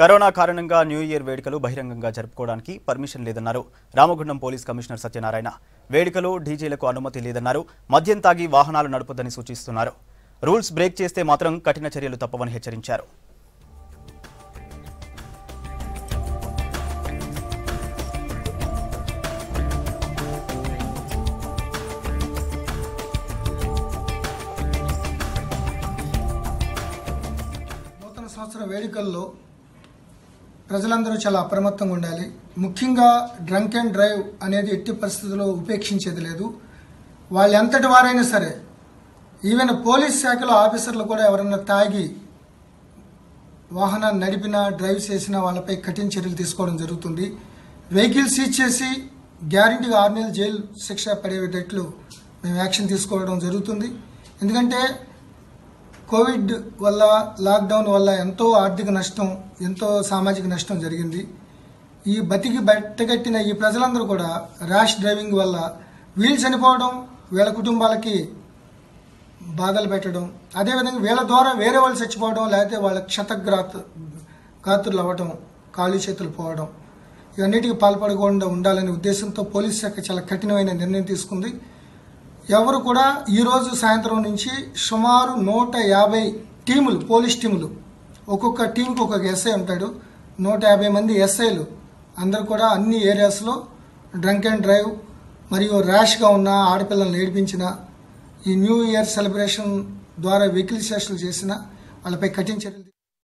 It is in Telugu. కరోనా కారణంగా న్యూ ఇయర్ వేడుకలు బహిరంగంగా జరుపుకోవడానికి పర్మిషన్ లేదన్నారు రామగుండం పోలీస్ కమిషనర్ సత్యనారాయణ వేడుకలు డీజేలకు అనుమతి లేదన్నారు మద్యం తాగి వాహనాలు నడపొద్దని సూచిస్తున్నారు రూల్స్ బ్రేక్ చేస్తే మాత్రం కఠిన చర్యలు తప్పవని హెచ్చరించారు నూతన సంవత్సర వేడుకల్లో ప్రజలందరూ చాలా అప్రమత్తంగా ఉండాలి ముఖ్యంగా డ్రంక్ అండ్ డ్రైవ్ అనేది ఎట్టి పరిస్థితుల్లో ఉపేక్షించేది లేదు వాళ్ళు ఎంతటి వారైనా సరే ఈవెన్ పోలీస్ శాఖలో ఆఫీసర్లు కూడా ఎవరైనా తాగి వాహనాన్ని నడిపినా డ్రైవ్ చేసినా వాళ్ళపై కఠిన చర్యలు తీసుకోవడం జరుగుతుంది వెహికల్ సీజ్ చేసి గ్యారెంటీగా 6 నెలల జైలు శిక్ష పడేటట్లు మేము యాక్షన్ తీసుకోవడం జరుగుతుంది ఎందుకంటే కోవిడ్ వల్ల లాక్డౌన్ వల్ల ఎంతో ఆర్థిక నష్టం ఎంతో సామాజిక నష్టం జరిగింది ఈ బతికి బట్టగట్టిన ఈ ప్రజలందరూ కూడా ర్యాష్ డ్రైవింగ్ వల్ల వీళ్ళు చనిపోవడం వీళ్ళ కుటుంబాలకి బాధలు పెట్టడం అదేవిధంగా వీళ్ళ ద్వారా వేరే వాళ్ళు చచ్చిపోవడం లేకపోతే వాళ్ళ క్షతగాత్రులు అవ్వడం కాళ్ళు చేతులు పోవడం ఇవన్నిటికీ పాల్పడకుండా ఉండాలనే ఉద్దేశంతో పోలీస్ శాఖ చాలా కఠినమైన నిర్ణయం తీసుకుంది ఎవరు కూడా ఈ రోజు సాయంత్రం నుంచి సుమారు 150 టీములు పోలీస్ టీములు ఒక్కొక్క టీంకి ఒక్కొక్క ఎస్ఐ ఉంటాడు 150 మంది ఎస్ఐలు అందరూ కూడా అన్ని ఏరియాస్లో డ్రంక్ అండ్ డ్రైవ్ మరియు ర్యాష్గా ఉన్న ఆడపిల్లలను ఏడిపించిన ఈ న్యూ ఇయర్ సెలబ్రేషన్ ద్వారా వెహికల్ సెషన్లు చేసిన వాళ్ళపై కఠిన చర్యలు